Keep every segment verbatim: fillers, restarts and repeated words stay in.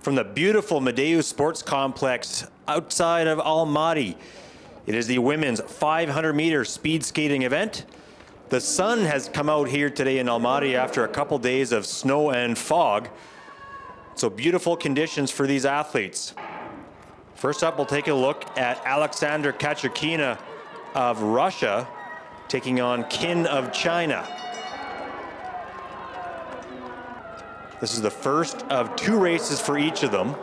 from the beautiful Medeu Sports Complex outside of Almaty. It is the women's five hundred meter speed skating event. The sun has come out here today in Almaty after a couple days of snow and fog. So beautiful conditions for these athletes. First up, we'll take a look at Aleksandra Kachurkina of Russia taking on Kim of China. This is the first of two races for each of them.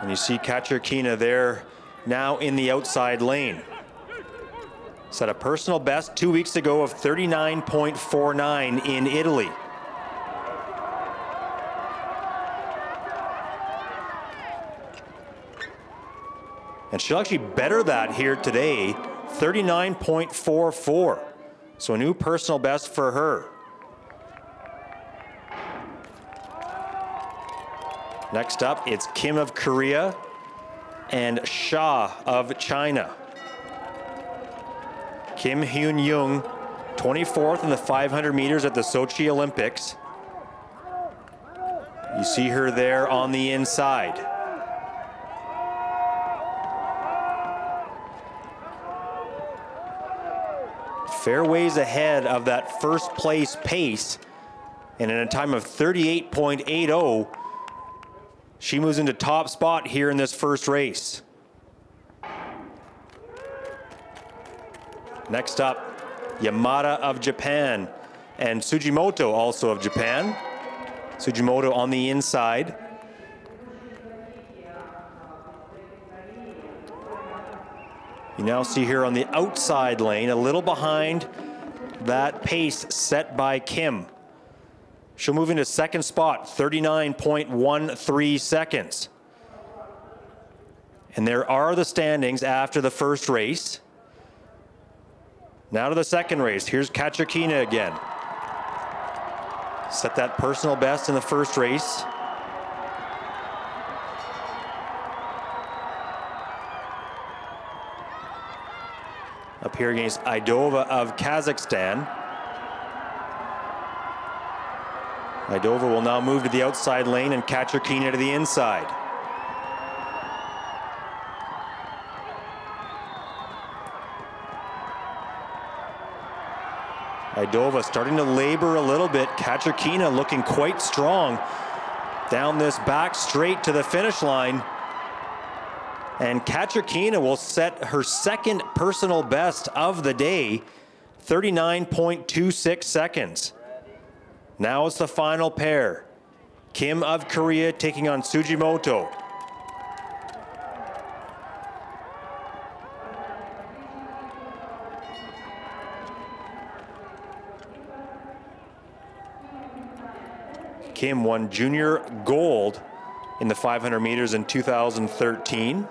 And you see Kachurkina there now in the outside lane. Set a personal best two weeks ago of thirty-nine point four nine in Italy. And she'll actually better that here today, thirty-nine point four four. So a new personal best for her. Next up, it's Kim of Korea and Shah of China. Kim Hyunyung, twenty-fourth in the five hundred meters at the Sochi Olympics. You see her there on the inside. Fairways ahead of that first place pace, and in a time of thirty-eight point eight oh, she moves into top spot here in this first race. Next up, Yamada of Japan and Tsujimoto, also of Japan. Tsujimoto on the inside. You now see her on the outside lane, a little behind that pace set by Kim. She'll move into second spot, thirty-nine point one three seconds. And there are the standings after the first race. Now to the second race. Here's Kachurkina again. Set that personal best in the first race. Up here against Idova of Kazakhstan. Idova will now move to the outside lane and Kachurkina to the inside. Idova starting to labor a little bit. Kachurkina looking quite strong down this back straight to the finish line. And Kachurkina will set her second personal best of the day, thirty-nine point two six seconds. Now it's the final pair. Kim of Korea taking on Tsujimoto. Kim won junior gold in the five hundred meters in two thousand thirteen.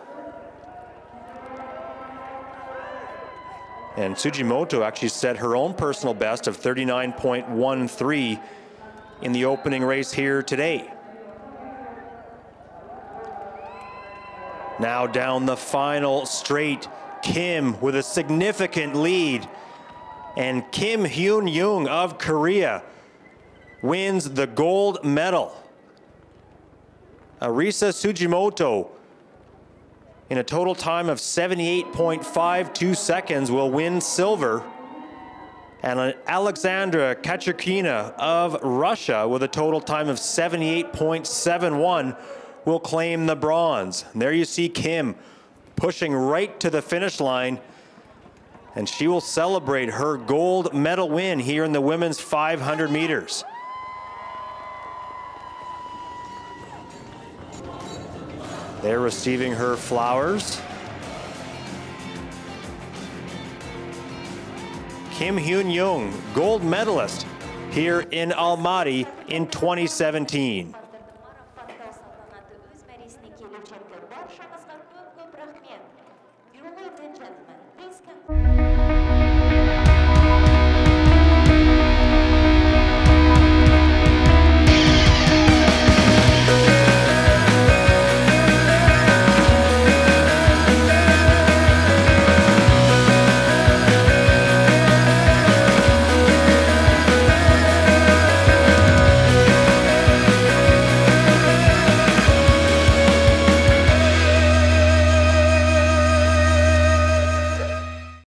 And Tsujimoto actually set her own personal best of thirty-nine point one three in the opening race here today. Now down the final straight, Kim with a significant lead. And Kim Hyunyung of Korea wins the gold medal. Arisa Tsujimoto, in a total time of seventy-eight point five two seconds, will win silver. And Aleksandra Kachurkina of Russia, with a total time of seventy-eight point seven one, will claim the bronze. And there you see Kim pushing right to the finish line, and she will celebrate her gold medal win here in the women's five hundred meters. They're receiving her flowers. Kim Hyunyung, gold medalist here in Almaty in twenty seventeen.